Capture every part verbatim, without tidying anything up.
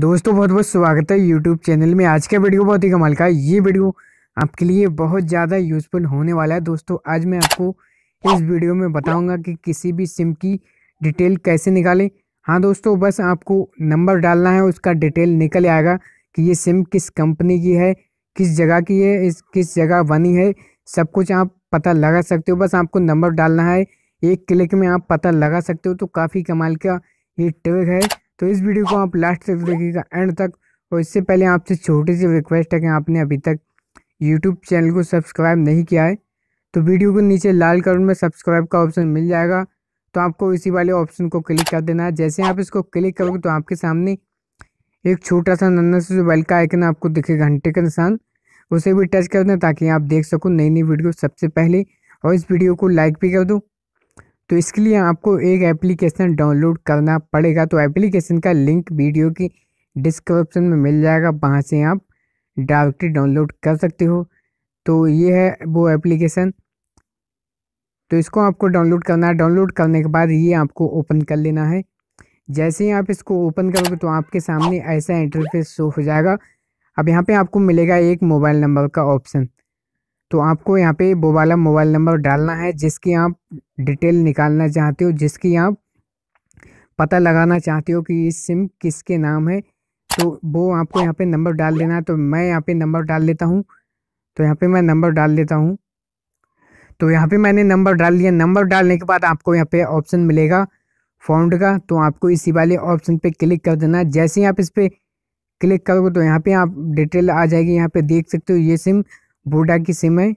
दोस्तों बहुत बहुत स्वागत है यूट्यूब चैनल में। आज का वीडियो बहुत ही कमाल का है, ये वीडियो आपके लिए बहुत ज़्यादा यूज़फुल होने वाला है। दोस्तों आज मैं आपको इस वीडियो में बताऊंगा कि किसी भी सिम की डिटेल कैसे निकालें। हाँ दोस्तों, बस आपको नंबर डालना है, उसका डिटेल निकल आएगा कि ये सिम किस कंपनी की है, किस जगह की है, इस किस जगह बनी है, सब कुछ आप पता लगा सकते हो। बस आपको नंबर डालना है, एक क्लिक में आप पता लगा सकते हो। तो काफ़ी कमाल का ये ट्रिक है, तो इस वीडियो को आप लास्ट तक देखिएगा, एंड तक। और इससे पहले आपसे छोटी सी रिक्वेस्ट है कि आपने अभी तक यूट्यूब चैनल को सब्सक्राइब नहीं किया है तो वीडियो को नीचे लाल कलर में सब्सक्राइब का ऑप्शन मिल जाएगा, तो आपको इसी वाले ऑप्शन को क्लिक कर देना है। जैसे आप इसको क्लिक करोगे तो आपके सामने एक छोटा सा नन्हा सा जो बेल का आइकन आपको दिखे, घंटे का निशान, उसे भी टच कर दें ताकि आप देख सको नई नई वीडियो सबसे पहले। और इस वीडियो को लाइक भी कर दो। तो इसके लिए आपको एक एप्लीकेशन डाउनलोड करना पड़ेगा, तो एप्लीकेशन का लिंक वीडियो की डिस्क्रिप्शन में मिल जाएगा, वहाँ से आप डायरेक्टली डाउनलोड कर सकते हो। तो ये है वो एप्लीकेशन, तो इसको आपको डाउनलोड करना है। डाउनलोड करने के बाद ये आपको ओपन कर लेना है। जैसे ही आप इसको ओपन करोगे तो आपके सामने ऐसा इंटरफेस शो हो जाएगा। अब यहाँ पर आपको मिलेगा एक मोबाइल नंबर का ऑप्शन, तो आपको यहाँ पे वो वाला मोबाइल नंबर डालना है जिसकी आप डिटेल निकालना चाहते हो, जिसकी आप पता लगाना चाहते हो कि ये सिम किसके नाम है। तो वो आपको यहाँ पे नंबर डाल देना है। तो मैं यहाँ पे नंबर डाल लेता हूँ, तो यहाँ पे मैं नंबर डाल लेता हूँ। तो यहाँ पे मैंने नंबर डाल दिया। नंबर डालने के बाद आपको यहाँ पे ऑप्शन मिलेगा फॉन्ट का, तो आपको इसी वाले ऑप्शन पर क्लिक कर देना। जैसे ही आप इस पर क्लिक करोगे तो यहाँ पर आप डिटेल आ जाएगी। यहाँ पर देख सकते हो ये सिम वोडा की सिम है,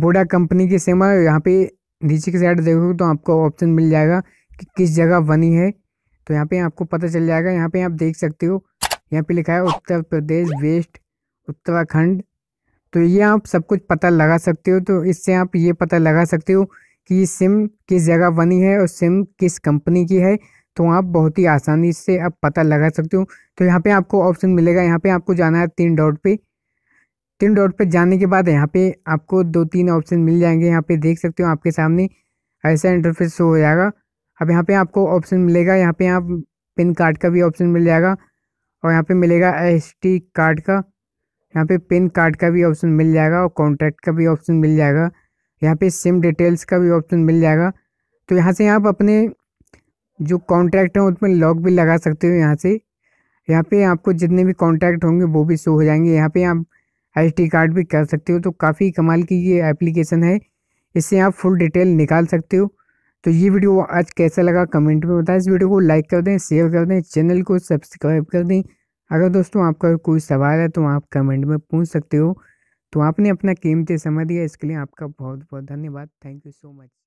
वोडा कंपनी की सिम है। यहाँ पे नीचे की साइड देखोगे तो आपको ऑप्शन मिल जाएगा कि किस जगह बनी है, तो यहाँ पे आपको पता चल जाएगा। यहाँ पे आप देख सकते हो, यहाँ पे लिखा है उत्तर प्रदेश, वेस्ट, उत्तराखंड। तो ये आप सब कुछ पता लगा सकते हो। तो इससे आप ये पता लगा सकते हो कि ये सिम किस जगह बनी है और सिम किस कंपनी की है। तो आप बहुत ही आसानी से आप पता लगा सकते हो। तो यहाँ पर आपको ऑप्शन मिलेगा, यहाँ पर आपको जाना है तीन डॉट पर। तीन डॉट पे जाने के बाद यहाँ पे आपको दो तीन ऑप्शन मिल जाएंगे। यहाँ पे देख सकते हो आपके सामने ऐसा इंटरफेस शो हो जाएगा। अब यहाँ पे आपको ऑप्शन मिलेगा, यहाँ पे आप पिन कार्ड का भी ऑप्शन मिल जाएगा, और यहाँ पे मिलेगा एसडी कार्ड का, यहाँ पे पिन कार्ड का भी ऑप्शन मिल जाएगा, और कॉन्टैक्ट का भी ऑप्शन मिल जाएगा, यहाँ पर सिम डिटेल्स का भी ऑप्शन मिल जाएगा। तो यहाँ से आप अपने जो कॉन्टैक्ट हैं उसमें लॉक भी लगा सकते हो। यहाँ से यहाँ पर आपको जितने भी कॉन्टैक्ट होंगे वो भी शो हो जाएंगे। यहाँ पर आप एच डी कार्ड भी कर सकते हो। तो काफ़ी कमाल की ये एप्लीकेशन है, इससे आप फुल डिटेल निकाल सकते हो। तो ये वीडियो आज कैसा लगा कमेंट में बताएं। इस वीडियो को लाइक कर दें, शेयर कर दें, चैनल को सब्सक्राइब कर दें। अगर दोस्तों आपका कोई सवाल है तो आप कमेंट में पूछ सकते हो। तो आपने अपना कीमती समय दिया, इसके लिए आपका बहुत बहुत धन्यवाद। Thank you so much.